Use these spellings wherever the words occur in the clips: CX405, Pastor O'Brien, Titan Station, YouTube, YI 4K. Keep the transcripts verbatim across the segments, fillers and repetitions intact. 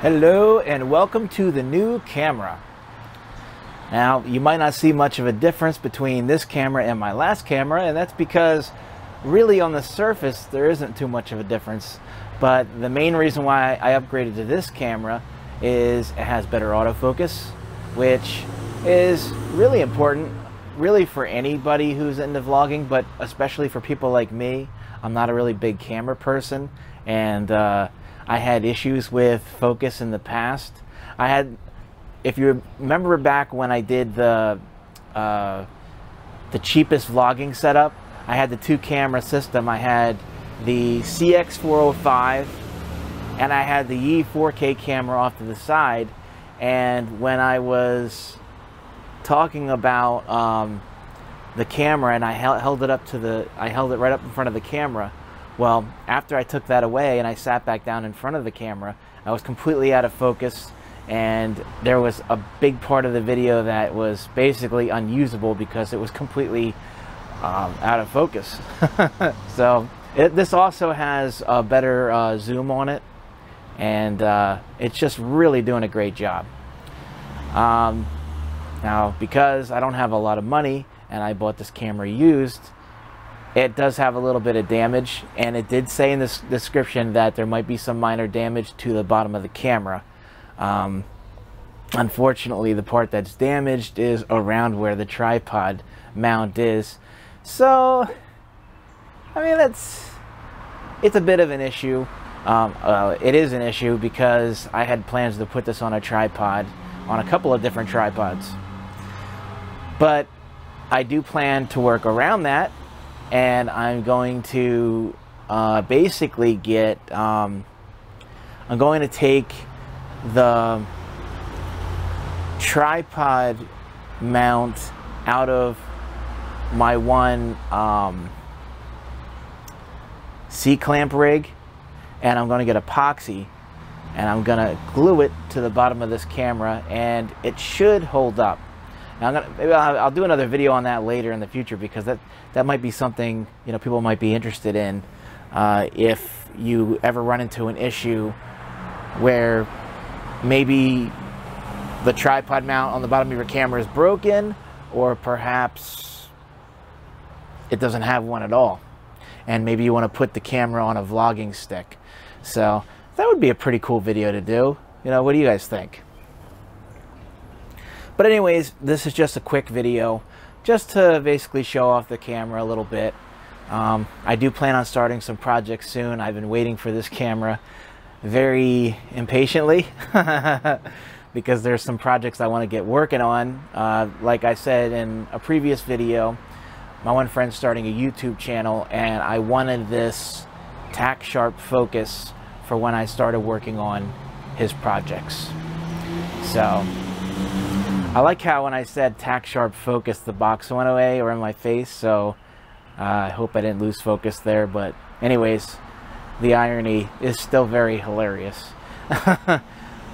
Hello and welcome to the new camera. Now you might not see much of a difference between this camera and my last camera, and that's because really on the surface there isn't too much of a difference, but the main reason why I upgraded to this camera is it has better autofocus, which is really important really for anybody who's into vlogging, but especially for people like me. I'm not a really big camera person, and uh, I had issues with focus in the past. I had, if you remember back when I did the uh, the cheapest vlogging setup, I had the two camera system. I had the C X four oh five and I had the Y I four K camera off to the side. And when I was talking about um, the camera and I held, held it up to the, I held it right up in front of the camera. Well, after I took that away and I sat back down in front of the camera, I was completely out of focus, and there was a big part of the video that was basically unusable because it was completely um, out of focus. So it, this also has a better uh, zoom on it, and uh, it's just really doing a great job. Um, now, because I don't have a lot of money and I bought this camera used, it does have a little bit of damage, and it did say in this description that there might be some minor damage to the bottom of the camera. Um, unfortunately, the part that's damaged is around where the tripod mount is. So, I mean, that's, it's a bit of an issue. Um, uh, it is an issue because I had plans to put this on a tripod, on a couple of different tripods. But I do plan to work around that. And I'm going to uh, basically get, um, I'm going to take the tripod mount out of my one um, C-clamp rig, and I'm going to get epoxy and I'm going to glue it to the bottom of this camera, and it should hold up. Now I'm gonna, maybe I'll, I'll do another video on that later in the future, because that, that might be something, you know, people might be interested in uh, if you ever run into an issue where maybe the tripod mount on the bottom of your camera is broken, or perhaps it doesn't have one at all, and maybe you want to put the camera on a vlogging stick. So that would be a pretty cool video to do. You know, what do you guys think? But anyways, this is just a quick video just to basically show off the camera a little bit. Um, I do plan on starting some projects soon. I've been waiting for this camera very impatiently because there's some projects I want to get working on. Uh, like I said in a previous video, my one friend's starting a YouTube channel, and I wanted this tack sharp focus for when I started working on his projects. So I like how when I said tack sharp focus, the box went away or in my face, so uh, I hope I didn't lose focus there. But anyways, the irony is still very hilarious.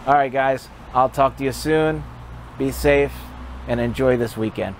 Alright guys, I'll talk to you soon. Be safe and enjoy this weekend.